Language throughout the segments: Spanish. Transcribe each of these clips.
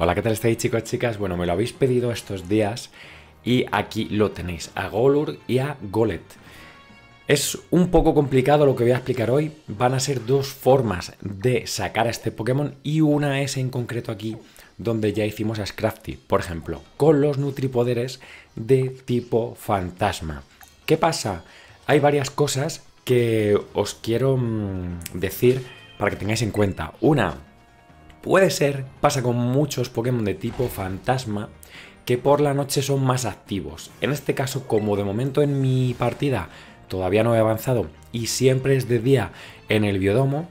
Hola, ¿qué tal estáis, chicos, chicas? Bueno, me lo habéis pedido estos días y aquí lo tenéis, a Golurk y a Golurk. Es un poco complicado lo que voy a explicar hoy. Van a ser dos formas de sacar a este Pokémon y una es en concreto aquí donde ya hicimos a Scrafty, por ejemplo, con los nutripoderes de tipo fantasma. ¿Qué pasa? Hay varias cosas que os quiero decir para que tengáis en cuenta. Una, puede ser, pasa con muchos Pokémon de tipo fantasma, que por la noche son más activos. En este caso, como de momento en mi partida todavía no he avanzado y siempre es de día en el biodomo,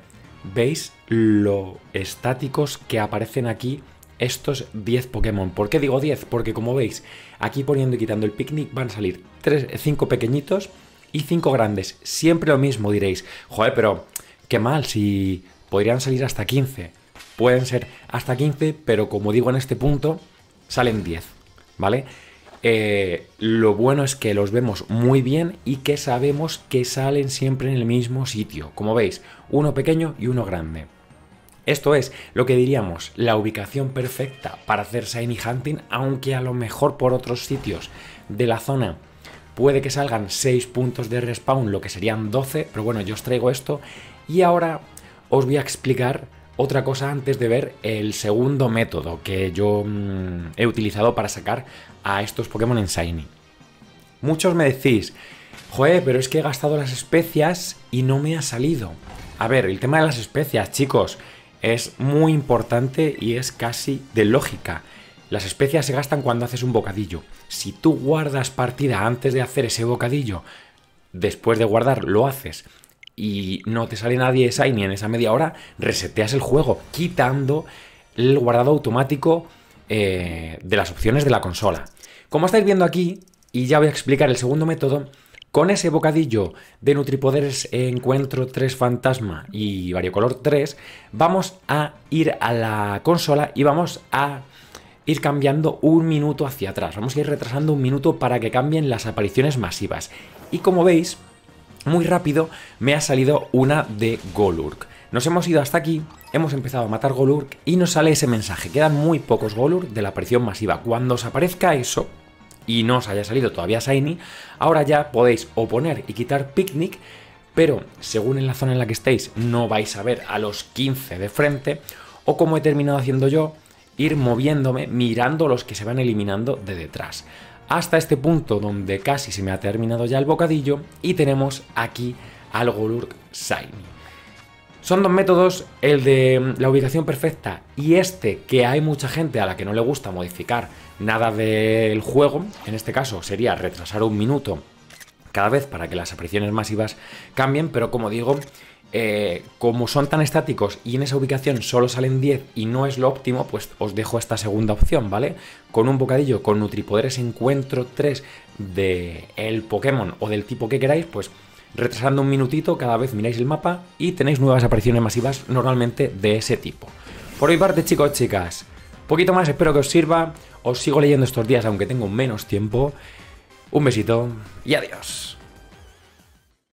veis lo estáticos que aparecen aquí estos 10 Pokémon. ¿Por qué digo 10? Porque como veis, aquí poniendo y quitando el picnic van a salir 5 pequeñitos y 5 grandes. Siempre lo mismo, diréis. Joder, pero qué mal, si podrían salir hasta 15. Pueden ser hasta 15, pero como digo en este punto, salen 10, ¿vale? Lo bueno es que los vemos muy bien y que sabemos que salen siempre en el mismo sitio. Como veis, uno pequeño y uno grande. Esto es lo que diríamos la ubicación perfecta para hacer shiny hunting, aunque a lo mejor por otros sitios de la zona puede que salgan 6 puntos de respawn, lo que serían 12, pero bueno, yo os traigo esto. Y ahora os voy a explicar otra cosa antes de ver el segundo método que yo he utilizado para sacar a estos Pokémon en shiny. Muchos me decís, joder, pero es que he gastado las especias y no me ha salido. A ver, el tema de las especias, chicos, es muy importante y es casi de lógica. Las especias se gastan cuando haces un bocadillo. Si tú guardas partida antes de hacer ese bocadillo, después de guardar lo haces y no te sale nadie shiny en esa media hora, reseteas el juego quitando el guardado automático de las opciones de la consola. Como estáis viendo aquí, y ya voy a explicar el segundo método, con ese bocadillo de nutripoderes encuentro 3 fantasma y variocolor 3, vamos a ir a la consola y vamos a ir cambiando un minuto hacia atrás. Vamos a ir retrasando un minuto para que cambien las apariciones masivas. Y como veis, muy rápido me ha salido una de Golurk. Nos hemos ido hasta aquí, hemos empezado a matar Golurk y nos sale ese mensaje. Quedan muy pocos Golurk de la aparición masiva. Cuando os aparezca eso y no os haya salido todavía shiny, ahora ya podéis o poner y quitar picnic, pero según en la zona en la que estéis no vais a ver a los 15 de frente, o como he terminado haciendo yo, ir moviéndome, mirando los que se van eliminando de detrás. Hasta este punto donde casi se me ha terminado ya el bocadillo y tenemos aquí al Golurk shiny. Son dos métodos, el de la ubicación perfecta y este que hay mucha gente a la que no le gusta modificar nada del juego. En este caso sería retrasar un minuto cada vez para que las apariciones masivas cambien, pero como digo, como son tan estáticos y en esa ubicación solo salen 10 y no es lo óptimo, pues os dejo esta segunda opción, ¿vale? Con un bocadillo, con nutripoderes encuentro 3 del Pokémon o del tipo que queráis, pues retrasando un minutito cada vez miráis el mapa y tenéis nuevas apariciones masivas normalmente de ese tipo. Por mi parte, chicos, chicas, poquito más, espero que os sirva. Os sigo leyendo estos días aunque tengo menos tiempo. Un besito y adiós.